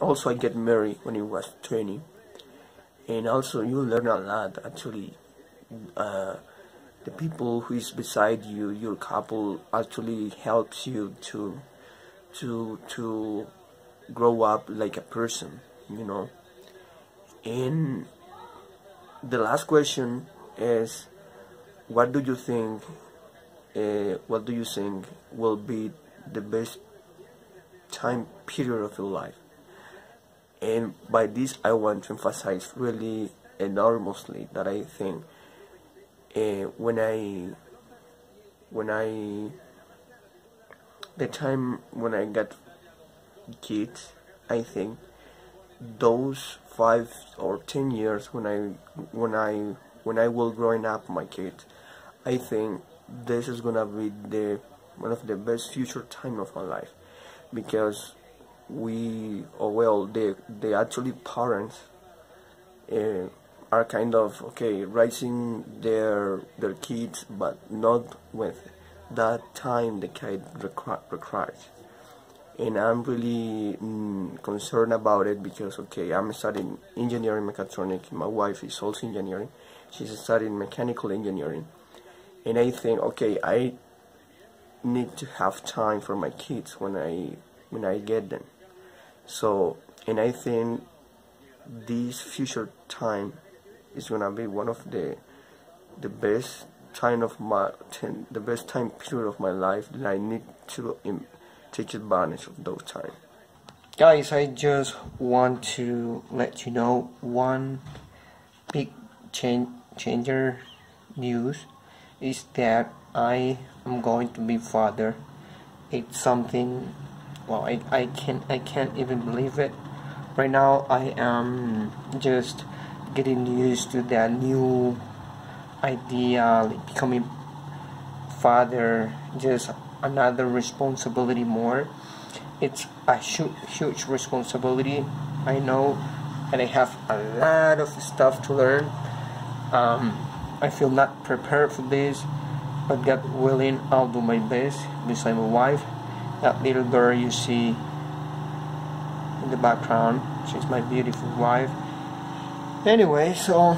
Also, I get married when I was 20, and also you learn a lot actually. The people who is beside you, your couple, actually helps you to grow up like a person, you know. And the last question is, what do you think? What do you think will be the best time period of your life? And by this, I want to emphasize really enormously that I think the time when I got kids, I think those 5 or 10 years when I will growing up my kids, I think this is gonna be the one of the best future time of my life, because the actually parents are kind of raising their kids, but not with that time the kid requires. And I'm really concerned about it, because I'm studying engineering mechatronics. My wife is also engineering. She's studying mechanical engineering, and I think I need to have time for my kids when I get them. So, and I think this future time is gonna be one of the best time of the best time period of my life, that I need to take advantage of those time. Guys, I just want to let you know one big changer news is that I am going to be father. It's something, well, I can't even believe it. Right now I am just getting used to that new idea, like becoming father, just another responsibility more. It's a huge responsibility, I know, and I have a lot of stuff to learn. I feel not prepared for this, but God willing, I'll do my best beside my wife. That little girl you see in the background, she's my beautiful wife. Anyway, so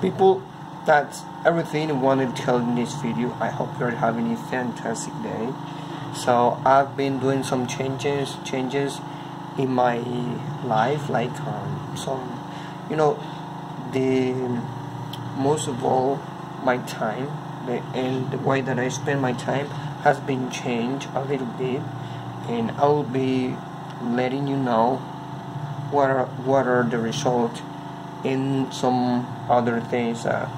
people, that's everything I wanted to tell in this video. I hope you're having a fantastic day. So I've been doing some changes in my life, like some, the most of all my time, and the way that I spend my time has been changed a little bit, and I will be letting you know what are the results in some other things that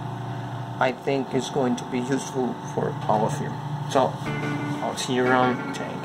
I think is going to be useful for all of you. So I'll see you around.